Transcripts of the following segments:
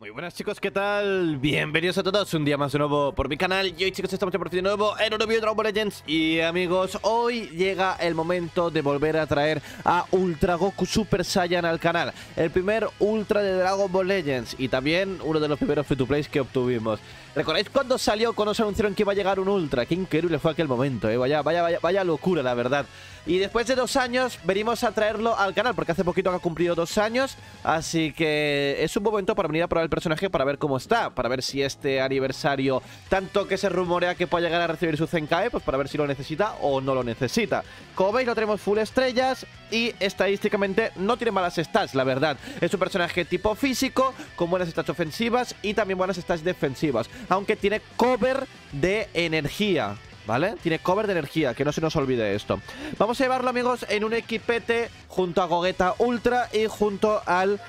Muy buenas, chicos, ¿qué tal? Bienvenidos a todos un día más de nuevo por mi canal. Y hoy, chicos, estamos por fin de nuevo en un nuevo Dragon Ball Legends. Y, amigos, hoy llega el momento de volver a traer a Ultra Goku Super Saiyan al canal. El primer Ultra de Dragon Ball Legends y también uno de los primeros free-to-plays que obtuvimos. ¿Recordáis cuando salió, cuando nos anunciaron que iba a llegar un Ultra? Qué increíble fue aquel momento, ¿eh? Vaya locura, la verdad. Y después de 2 años venimos a traerlo al canal, porque hace poquito ha cumplido 2 años. Así que es un buen momento para venir a probar el personaje, para ver cómo está, para ver si este aniversario, tanto que se rumorea que pueda llegar a recibir su Zenkai, pues para ver si lo necesita o no lo necesita. Como veis, lo tenemos full estrellas y estadísticamente no tiene malas stats, la verdad. Es un personaje tipo físico, con buenas stats ofensivas y también buenas stats defensivas, aunque tiene cover de energía, ¿vale? Tiene cover de energía, que no se nos olvide esto. Vamos a llevarlo, amigos, en un equipete junto a Gogeta Ultra y junto al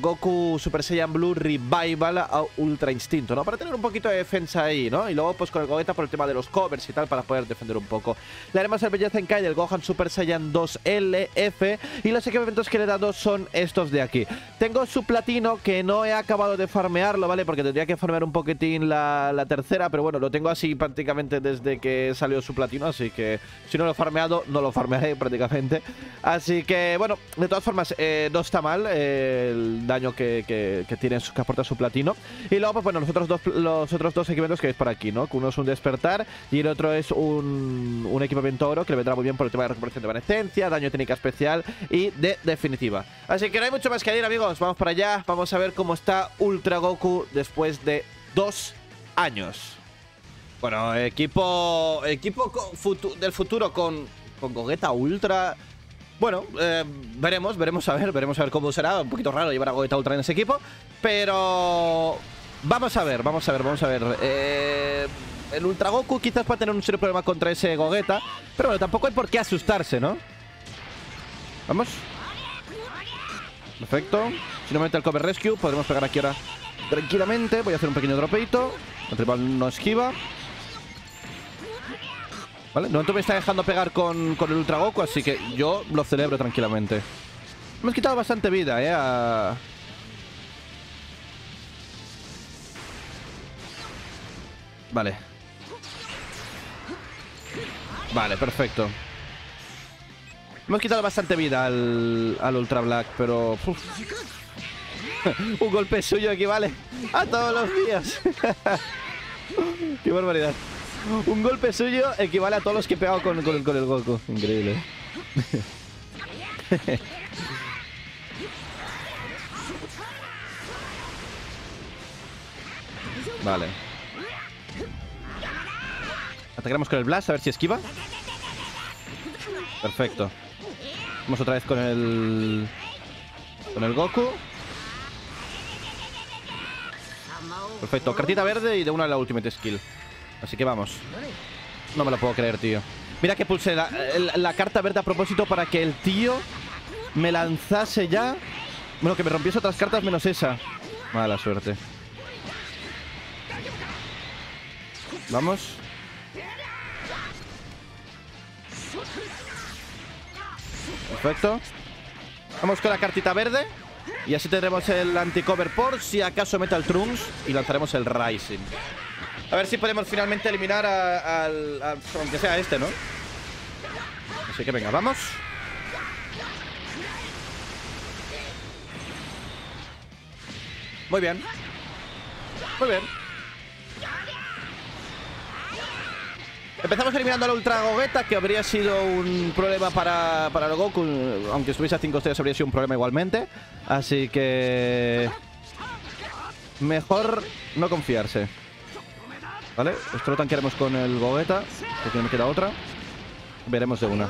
Goku Super Saiyan Blue Revival a Ultra Instinto, ¿no? Para tener un poquito de defensa ahí, ¿no? Y luego, pues, con el Gogeta por el tema de los covers y tal, para poder defender un poco. Le haremos el Vegeta Zenkai del Gohan Super Saiyan 2 LF. Y los equipamientos que le he dado son estos de aquí. Tengo su platino, que no he acabado de farmearlo, ¿vale? Porque tendría que farmear un poquitín la tercera, pero bueno, lo tengo así prácticamente desde que salió su platino, así que si no lo he farmeado, no lo farmearé prácticamente. Así que, bueno, de todas formas, no está mal el daño que tiene, que aporta su platino. Y luego, pues bueno, los otros dos equipamientos que veis por aquí, ¿no? Uno es un despertar y el otro es un equipamiento oro, que le vendrá muy bien por el tema de recuperación de evanescencia, daño técnica especial y de definitiva. Así que no hay mucho más que añadir, amigos. Vamos para allá, vamos a ver cómo está Ultra Goku después de 2 años. Bueno, equipo del futuro con Gogeta Ultra. Bueno, veremos a ver cómo será. Un poquito raro llevar a Gogeta Ultra en ese equipo, pero vamos a ver. El Ultra Goku quizás pueda tener un serio problema contra ese Gogeta, pero bueno, tampoco hay por qué asustarse, ¿no? Vamos. Perfecto. Si no me mete el cover rescue, podremos pegar aquí ahora tranquilamente. Voy a hacer un pequeño dropeito. El rival no esquiva. Vale, no me está dejando pegar con el Ultra Goku, así que yo lo celebro tranquilamente. Me has quitado bastante vida, ¿eh? Vale. Vale, perfecto. Me has quitado bastante vida al Ultra Black, pero... un golpe suyo equivale a todos los días. Qué barbaridad. Un golpe suyo equivale a todos los que he pegado con el Goku. Increíble. Vale. Atacaremos con el Blast, a ver si esquiva. Perfecto. Vamos otra vez con el Goku. Perfecto, cartita verde y de una a la ultimate skill. Así que vamos. No me lo puedo creer, tío. Mira que pulsé la carta verde a propósito para que el tío me lanzase ya. Bueno, que me rompiese otras cartas menos esa. Mala suerte. Vamos. Perfecto. Vamos con la cartita verde. Y así tendremos el anti-cover por si acaso meta el Trunks. Y lanzaremos el Rising. A ver si podemos finalmente eliminar aunque sea este, ¿no? Así que venga, vamos. Muy bien. Muy bien. Empezamos eliminando al Ultra Gogeta, que habría sido un problema para el Goku. Aunque estuviese a 5 estrellas habría sido un problema igualmente. Así que... mejor no confiarse. Vale, esto lo tanquearemos con el Gogeta, porque no me queda otra. Veremos de una.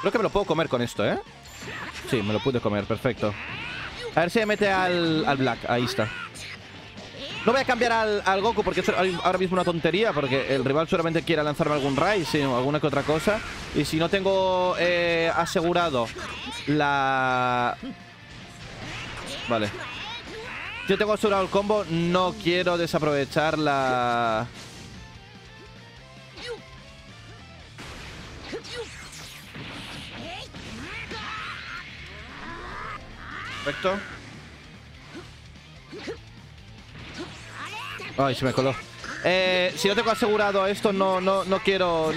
Creo que me lo puedo comer con esto, ¿eh? Sí, me lo pude comer, perfecto. A ver si me mete al Black, ahí está. No voy a cambiar al Goku porque es ahora mismo una tontería, porque el rival seguramente quiera lanzarme algún Rising o alguna que otra cosa. Y si no tengo asegurado la... Vale. Yo tengo asegurado el combo, no quiero desaprovechar la... Perfecto. Ay, se me coló. Si no tengo asegurado esto, no quiero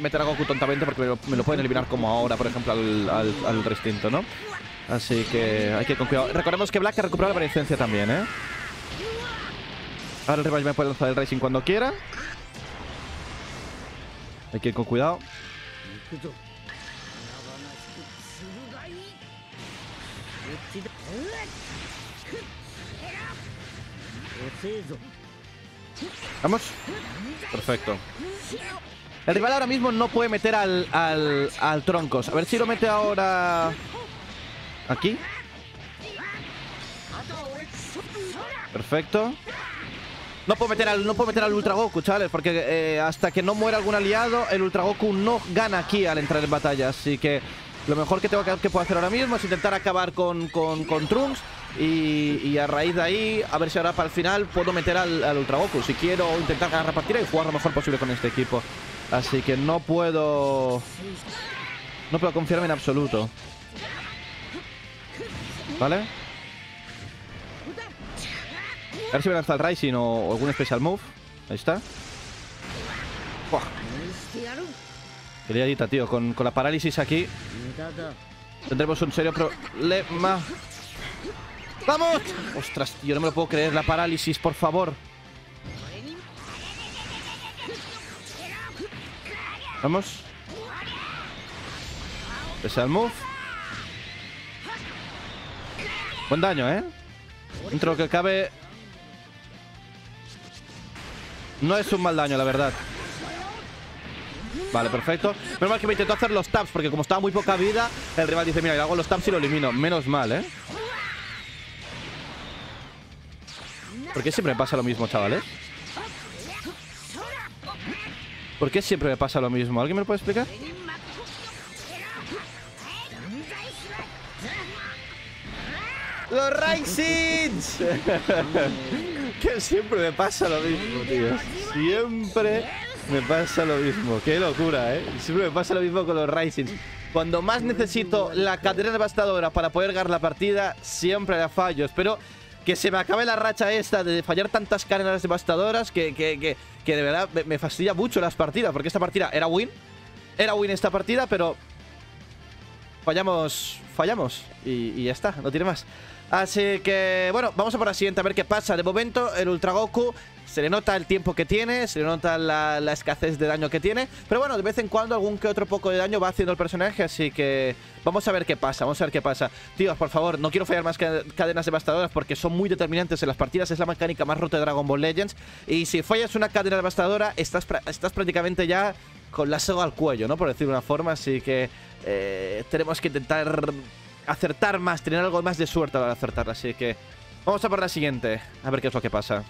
meter a Goku tontamente, porque me lo pueden eliminar como ahora, por ejemplo, al Ultra Instinto, ¿no? Así que hay que ir con cuidado. Recordemos que Black ha recuperado la beneficencia también, ¿eh? Ahora el Revival me puede lanzar el Racing cuando quiera. Hay que ir con cuidado. Vamos. Perfecto. El rival ahora mismo no puede meter al Troncos. A ver si lo mete ahora aquí. Perfecto. No puedo meter al Ultra Goku, chavales, porque hasta que no muera algún aliado, el Ultra Goku no gana aquí al entrar en batalla. Así que lo mejor que puedo hacer ahora mismo es intentar acabar con Trunks. Y a raíz de ahí, a ver si ahora para el final puedo meter al Ultra Goku, si quiero intentar ganar la partida y jugar lo mejor posible con este equipo. Así que no puedo confiarme en absoluto. ¿Vale? A ver si me lanza el Rising o algún Special Move. Ahí está. ¡Buah! Qué liadita, tío, con la parálisis aquí tendremos un serio problema. ¡Vamos! Ostras, tío, no me lo puedo creer. La parálisis, por favor. Vamos. Special Move. Buen daño, ¿eh? Dentro de lo que cabe, no es un mal daño, la verdad. Vale, perfecto. Menos mal que me intentó hacer los taps, porque como estaba muy poca vida, el rival dice: mira, le hago los taps y lo elimino. Menos mal, ¿eh? ¿Por qué siempre me pasa lo mismo, chavales? ¿Por qué siempre me pasa lo mismo? ¿Alguien me lo puede explicar? ¡Los Raisins! Que siempre me pasa lo mismo, tío. Siempre me pasa lo mismo. ¡Qué locura, eh! Siempre me pasa lo mismo con los Raisins. Cuando más necesito la cadena devastadora para poder ganar la partida, siempre la fallo. Espero que se me acabe la racha esta de fallar tantas cadenas devastadoras que de verdad me fastidia mucho las partidas. Porque esta partida era win. Era win esta partida, pero fallamos. Y ya está, no tiene más. Así que, bueno, vamos a por la siguiente, a ver qué pasa. De momento, el Ultra Goku se le nota el tiempo que tiene, se le nota la escasez de daño que tiene. Pero bueno, de vez en cuando algún que otro poco de daño va haciendo el personaje, así que vamos a ver qué pasa, vamos a ver qué pasa. Tíos, por favor, no quiero fallar más cadenas devastadoras porque son muy determinantes en las partidas, es la mecánica más rota de Dragon Ball Legends. Y si fallas una cadena devastadora, estás prácticamente ya con la soga al cuello, ¿no? Por decir de una forma, así que tenemos que intentar acertar más, tener algo más de suerte al acertar. Así que vamos a por la siguiente, a ver qué es lo que pasa.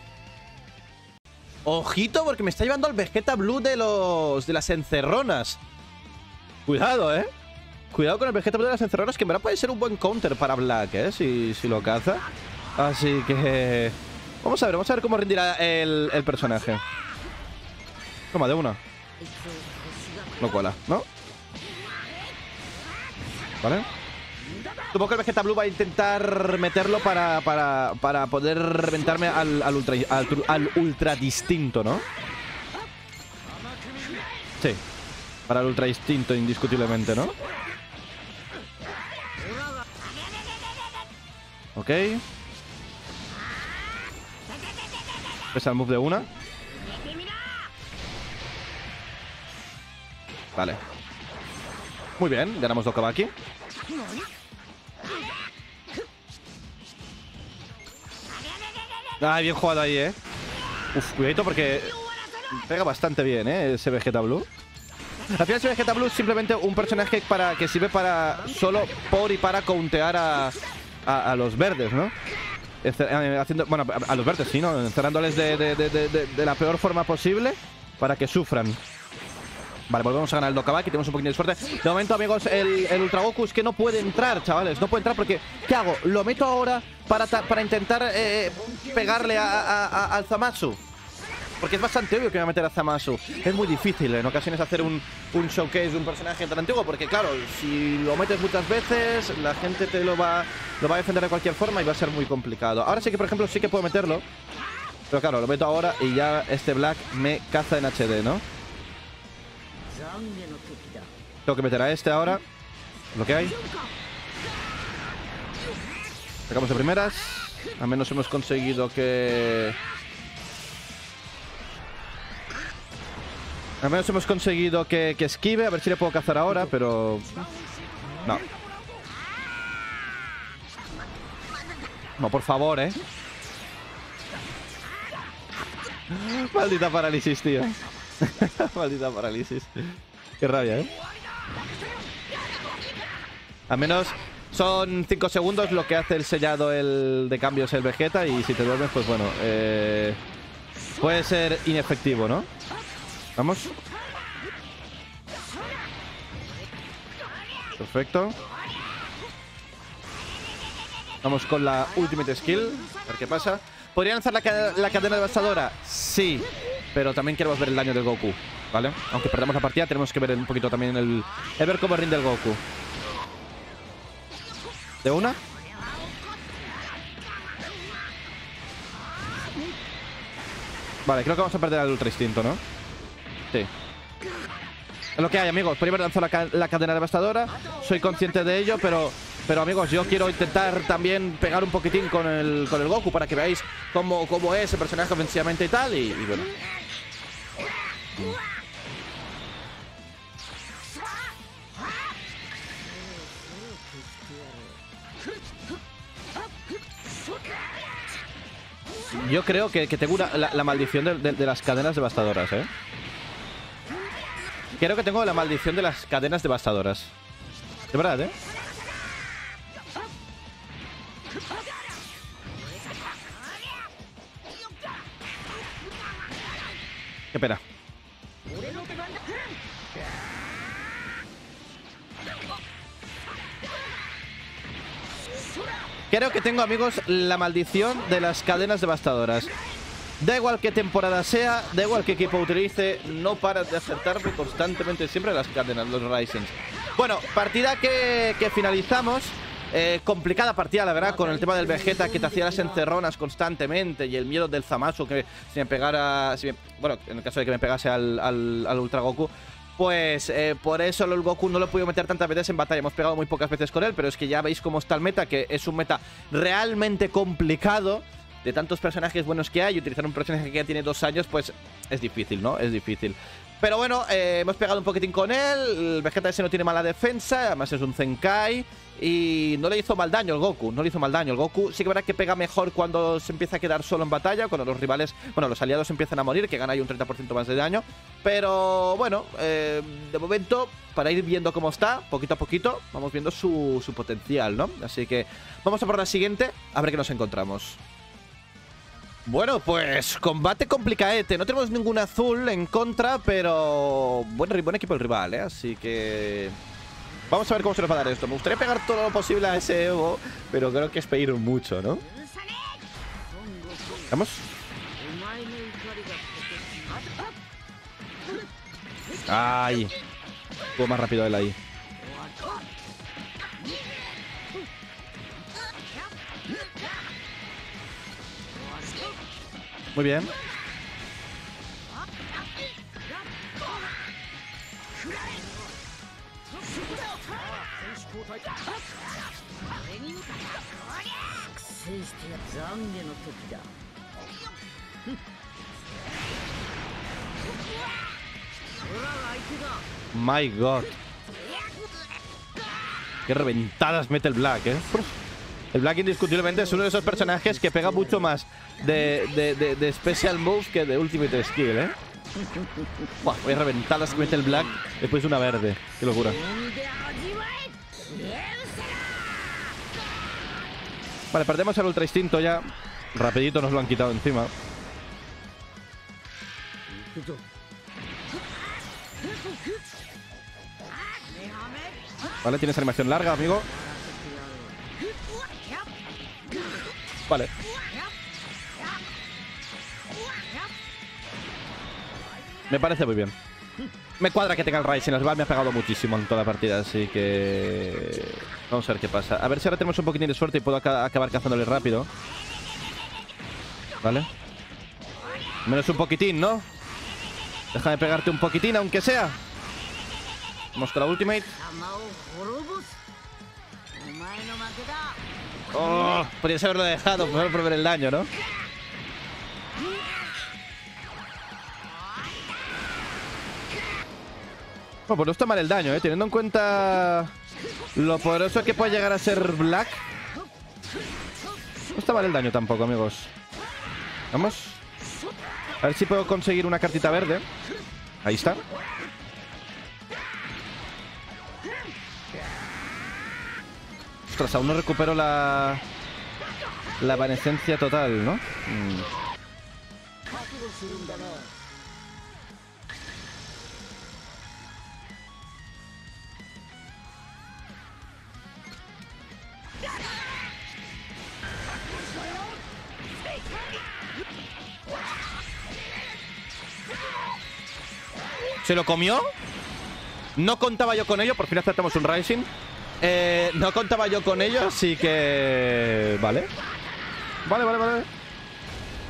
Ojito, porque me está llevando al Vegeta Blue de las encerronas. Cuidado, eh. Cuidado con el Vegeta Blue de las encerronas, que en verdad puede ser un buen counter para Black, si lo caza. Así que vamos a ver cómo rendirá el personaje. Toma, de una. No cuela, ¿no? Vale. Supongo que el Vegeta Blue va a intentar meterlo para poder reventarme al Ultra Instinto, ¿no? Sí, para el Ultra Instinto indiscutiblemente, ¿no? Ok. Pesa el move de una. Vale. Muy bien, ganamos Dokabaki. Ah, bien jugado ahí, eh. Uf, cuidadito porque pega bastante bien, ese Vegeta Blue. Al final ese Vegeta Blue es simplemente un personaje que sirve solo para countear a los verdes, ¿no? A los verdes, sí, ¿no? Encerrándoles de la peor forma posible para que sufran. Vale, volvemos a ganar el Dokabaki, tenemos un poquito de suerte. De momento, amigos, el Ultra Goku es que no puede entrar, chavales. No puede entrar porque, ¿qué hago? ¿Lo meto ahora para intentar pegarle al Zamasu? porque es bastante obvio que me va a meter a Zamasu. Es muy difícil en ocasiones hacer un showcase de un personaje tan antiguo, porque claro, si lo metes muchas veces, la gente te lo va a defender de cualquier forma y va a ser muy complicado. Ahora sí que, por ejemplo, sí que puedo meterlo, pero claro, lo meto ahora y ya este Black me caza en HD, ¿no? Tengo que meter a este ahora. Lo que hay. Sacamos de primeras. Al menos hemos conseguido que... Al menos hemos conseguido que esquive. A ver si le puedo cazar ahora, pero... No. No, por favor, ¿eh? Maldita parálisis, tío. Maldita parálisis. Qué rabia, ¿eh? Al menos... Son 5 segundos lo que hace el sellado de cambios el Vegeta, y si te duermes, pues bueno, puede ser inefectivo, ¿no? Vamos. Perfecto. Vamos con la Ultimate Skill, a ver qué pasa. ¿Podría lanzar la cadena devastadora? Sí, pero también queremos ver el daño del Goku, ¿vale? Aunque perdamos la partida, tenemos que ver un poquito también el ver cómo rinde el Goku. ¿De una? Vale, creo que vamos a perder al Ultra Instinto, ¿no? Sí. Es lo que hay, amigos. Primero lanzo la cadena devastadora. Soy consciente de ello, pero amigos, yo quiero intentar también pegar un poquitín con el Goku para que veáis cómo es el personaje ofensivamente y tal. Y bueno. Yo creo que tengo la maldición de las cadenas devastadoras, ¿eh? Creo que tengo la maldición de las cadenas devastadoras. De verdad, ¿eh? Qué pena. Creo que tengo, amigos, la maldición de las cadenas devastadoras. Da igual qué temporada sea, da igual qué equipo utilice, no para de acertarme constantemente siempre las cadenas, los Raisins. Bueno, partida que finalizamos. Complicada partida, la verdad, con el tema del Vegeta que te hacía las encerronas constantemente y el miedo del Zamasu que si me pegara... bueno, en el caso de que me pegase al Ultra Goku... Pues por eso el Goku no lo he podido meter tantas veces en batalla. Hemos pegado muy pocas veces con él, pero es que ya veis cómo está el meta, que es un meta realmente complicado. De tantos personajes buenos que hay, y utilizar un personaje que ya tiene 2 años, pues es difícil, ¿no? Es difícil. Pero bueno, hemos pegado un poquitín con él. El Vegeta ese no tiene mala defensa, además es un Zenkai, y no le hizo mal daño el Goku. No le hizo mal daño el Goku. Sí que verá que pega mejor cuando se empieza a quedar solo en batalla, cuando los rivales, bueno, los aliados empiezan a morir, que gana ahí un 30% más de daño. Pero bueno, de momento, para ir viendo cómo está, poquito a poquito, vamos viendo su potencial, ¿no? Así que vamos a por la siguiente, a ver qué nos encontramos. Bueno, pues combate complicadete. No tenemos ningún azul en contra, pero buen equipo el rival, ¿eh? Así que vamos a ver cómo se nos va a dar esto. Me gustaría pegar todo lo posible a ese Evo, pero creo que es pedir mucho, ¿no? Vamos. Ay, estuvo más rápido él ahí. Muy bien. My God. Qué reventadas mete el Black, ¿eh? El Black indiscutiblemente es uno de esos personajes que pega mucho más de Special Moves que de Ultimate Skill, ¿eh? Buah, voy a reventar las que mete el Black, después una verde. Qué locura. Vale, perdemos al Ultra Instinto ya. Rapidito nos lo han quitado encima. Vale, tienes animación larga, amigo. Vale. Me parece muy bien. Me cuadra que tenga el Rising. El Val me ha pegado muchísimo en toda la partida, así que... vamos a ver qué pasa. A ver si ahora tenemos un poquitín de suerte y puedo acabar cazándole rápido. Vale. Menos un poquitín, ¿no? Déjame pegarte un poquitín, aunque sea. Vamos con la ultimate. Oh, podrías haberlo dejado, mejor por ver el daño, ¿no? Bueno, pues no está mal el daño, teniendo en cuenta lo poderoso que puede llegar a ser Black. No está mal el daño tampoco, amigos. Vamos. A ver si puedo conseguir una cartita verde. Ahí está. Ostras, aún no recupero la evanescencia total, ¿no? ¿Se lo comió? No contaba yo con ello. Por fin acertamos un Rising. No contaba yo con ello, así que... vale. Vale.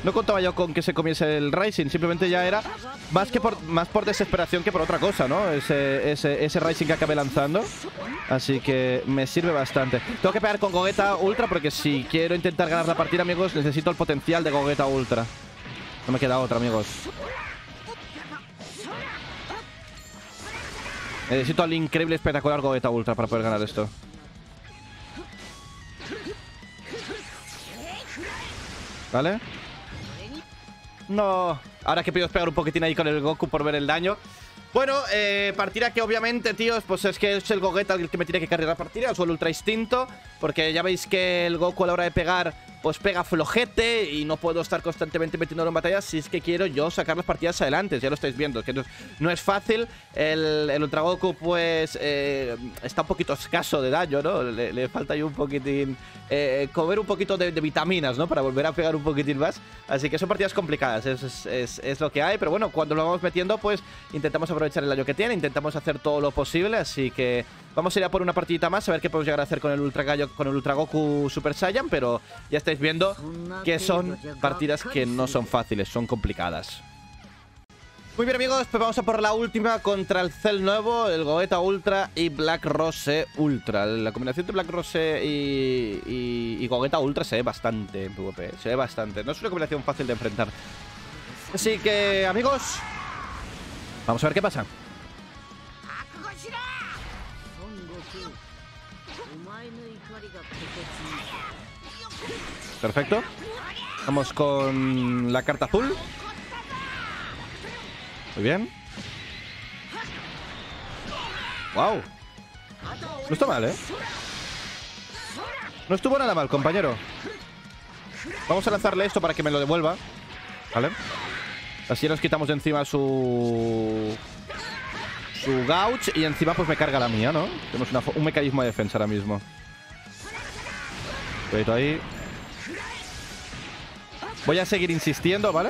No contaba yo con que se comiese el Rising. Simplemente ya era más por desesperación que por otra cosa, ¿no? Ese Rising que acabé lanzando. Así que me sirve bastante. Tengo que pegar con Gogeta Ultra porque si quiero intentar ganar la partida, amigos, necesito el potencial de Gogeta Ultra. No me queda otra, amigos. Necesito al increíble, espectacular Gogeta Ultra para poder ganar esto. ¿Vale? No. Ahora que pido pegar un poquitín ahí con el Goku por ver el daño. Bueno, partida que obviamente, tíos, pues es que es el Gogeta el que me tiene que cargar la partida. O el Ultra Instinto. Porque ya veis que el Goku a la hora de pegar, pues pega flojete. Y no puedo estar constantemente metiéndolo en batalla si es que quiero yo sacar las partidas adelante. Ya lo estáis viendo, que no es fácil. El Ultra Goku, pues, está un poquito escaso de daño, ¿no? Le falta ahí un poquitín... comer un poquito de vitaminas, ¿no? Para volver a pegar un poquitín más. Así que son partidas complicadas, es lo que hay. Pero bueno, cuando lo vamos metiendo, pues intentamos aprovechar el daño que tiene, intentamos hacer todo lo posible, así que vamos a ir a por una partidita más, a ver qué podemos llegar a hacer con el Ultra Goku Super Saiyan, pero ya estáis viendo que son partidas que no son fáciles, son complicadas. Muy bien, amigos, pues vamos a por la última contra el Cell nuevo, el Gogeta Ultra y Black Rose Ultra. La combinación de Black Rose y Gogeta Ultra se ve bastante en PvP, se ve bastante. No es una combinación fácil de enfrentar. Así que, amigos, vamos a ver qué pasa. Perfecto. Vamos con la carta azul. Muy bien. Wow. No está mal, ¿eh? No estuvo nada mal, compañero. Vamos a lanzarle esto para que me lo devuelva. Vale. Así nos quitamos de encima su gauch. Y encima pues me carga la mía, ¿no? Tenemos un mecanismo de defensa ahora mismo. Cuidado ahí. Voy a seguir insistiendo, ¿vale?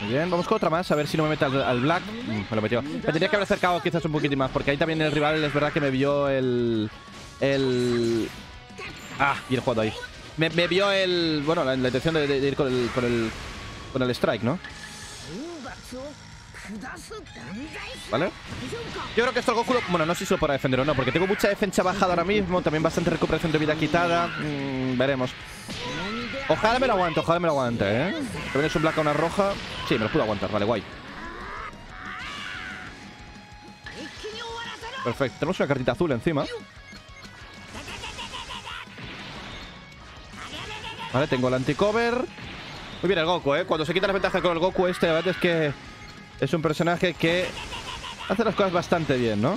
Muy bien, vamos con otra más, a ver si no me mete al Black. Me lo metió. Me tendría que haber acercado quizás un poquitín más, porque ahí también el rival es verdad que me vio el... ah, y el jugando ahí. Me vio el... bueno, la intención de ir con el strike, ¿no? ¿Vale? Yo creo que esto el Goku... bueno, no sé si lo podrá defender o no, porque tengo mucha defensa bajada ahora mismo, también bastante recuperación de vida quitada. Veremos. Ojalá me lo aguante, ¿eh? También es un Black a una roja. Sí, me lo puedo aguantar, vale, guay. Perfecto, tenemos una cartita azul encima. Vale, tengo el anti-cover. Muy bien el Goku, ¿eh? Cuando se quita la ventaja con el Goku este, la verdad es que es un personaje que hace las cosas bastante bien, ¿no?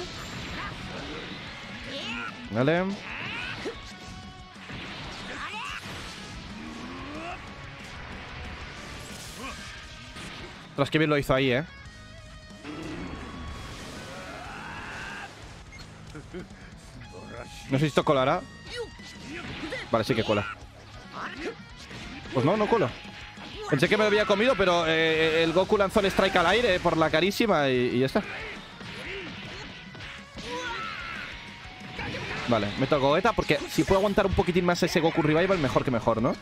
Vale. Tras que bien lo hizo ahí, ¿eh? No sé si esto colará. Vale, sí que cola. Pues no, no cola. Pensé que me lo había comido, pero el Goku lanzó el strike al aire por la carísima y ya está. Vale, me toco Gogeta porque si puedo aguantar un poquitín más ese Goku Revival, mejor que mejor, ¿no?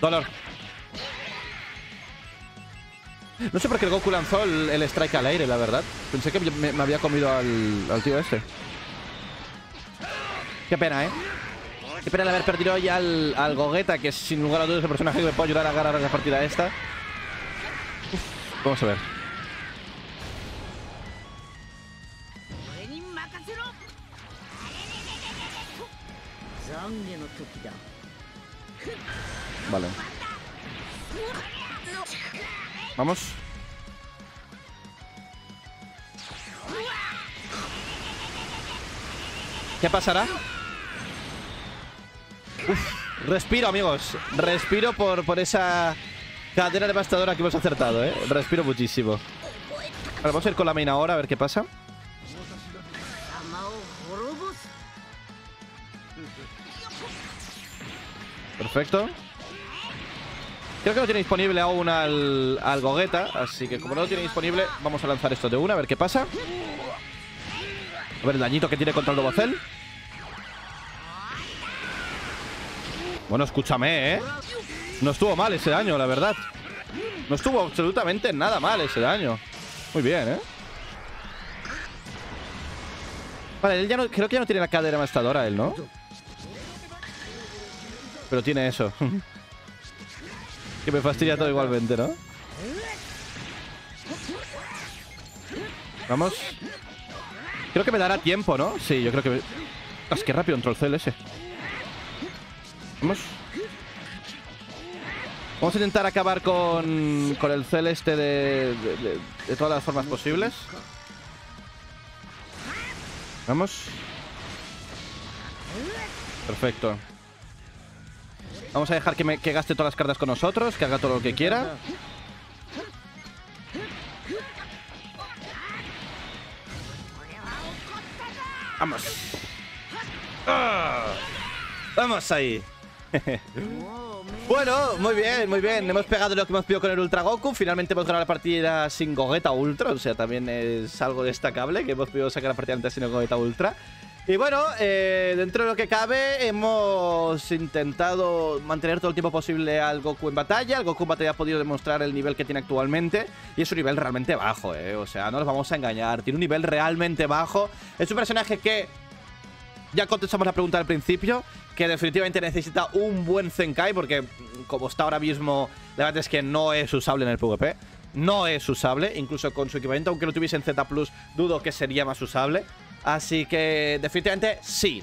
Dolor. No sé por qué el Goku lanzó el strike al aire, la verdad. Pensé que me había comido al tío este. Qué pena, ¿eh? Qué pena de haber perdido ya al Gogeta, que sin lugar a dudas es el personaje que me puede ayudar a ganar la partida esta. Uf, vamos a ver. Vale. Vamos. ¿Qué pasará? Uf, respiro, amigos. Respiro por esa cadena devastadora que hemos acertado, ¿eh? Respiro muchísimo. Vale, vamos a ir con la main ahora a ver qué pasa. Perfecto. Creo que no tiene disponible aún al Gogeta, así que como no lo tiene disponible, vamos a lanzar esto de una, a ver qué pasa. A ver el dañito que tiene contra el nuevo Cell. Bueno, escúchame, ¿eh? No estuvo mal ese daño, la verdad. No estuvo absolutamente nada mal ese daño. Muy bien, ¿eh? Vale, él ya no, creo que ya no tiene la cadera devastadora, él, ¿no? Pero tiene eso. Que me fastidia todo igualmente, ¿no? Vamos. Creo que me dará tiempo, ¿no? Sí, yo creo que... Es que rápido entró el Cell ese. Vamos. Vamos a intentar acabar con el Cell este de todas las formas posibles. Vamos. Perfecto. Vamos a dejar que gaste todas las cartas con nosotros, que haga todo lo que quiera. Vamos. ¡Ah! Vamos ahí. Bueno, muy bien, muy bien. Hemos pegado lo que hemos pedido con el Ultra Goku. Finalmente hemos ganado la partida sin Gogeta Ultra. O sea, también es algo destacable que hemos podido sacar la partida antes sin Gogeta Ultra. Y bueno, dentro de lo que cabe, hemos intentado mantener todo el tiempo posible al Goku en batalla. El Goku en batalla ha podido demostrar el nivel que tiene actualmente. Y es un nivel realmente bajo, o sea, no nos vamos a engañar. Tiene un nivel realmente bajo. Es un personaje que, ya contestamos la pregunta al principio, que definitivamente necesita un buen Zenkai. Porque como está ahora mismo, la verdad es que no es usable en el PvP. No es usable, incluso con su equipamiento, aunque lo tuviese en Z+, dudo que sería más usable. Así que definitivamente sí,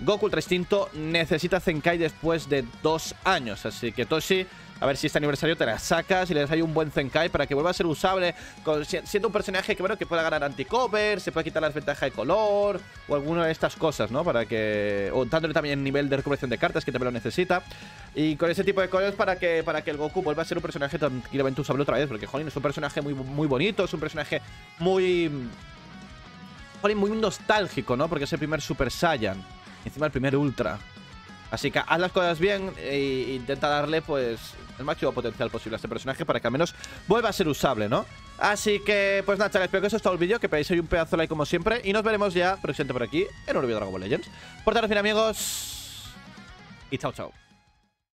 Goku Ultra Instinto necesita Zenkai después de 2 años. Así que Toshi, a ver si este aniversario te la sacas y le das ahí un buen Zenkai para que vuelva a ser usable, siendo un personaje que, bueno, que pueda ganar anti-cover, se puede quitar las ventajas de color o alguna de estas cosas, ¿no? Para que... o dándole también el nivel de recuperación de cartas, que también lo necesita. Y con ese tipo de cosas para que el Goku vuelva a ser un personaje tranquilamente usable otra vez. Porque, jolín, es un personaje muy, muy bonito, es un personaje muy nostálgico, ¿no? Porque es el primer Super Saiyan, encima el primer Ultra. Así que haz las cosas bien e intenta darle, pues, el máximo potencial posible a este personaje para que al menos vuelva a ser usable, ¿no? Así que, pues nada, chavales, espero que eso es todo el vídeo, que pegáis ahí un pedazo de like como siempre y nos veremos ya presente por aquí en un nuevo Dragon Ball Legends. Portaros bien, amigos, y chao, chao.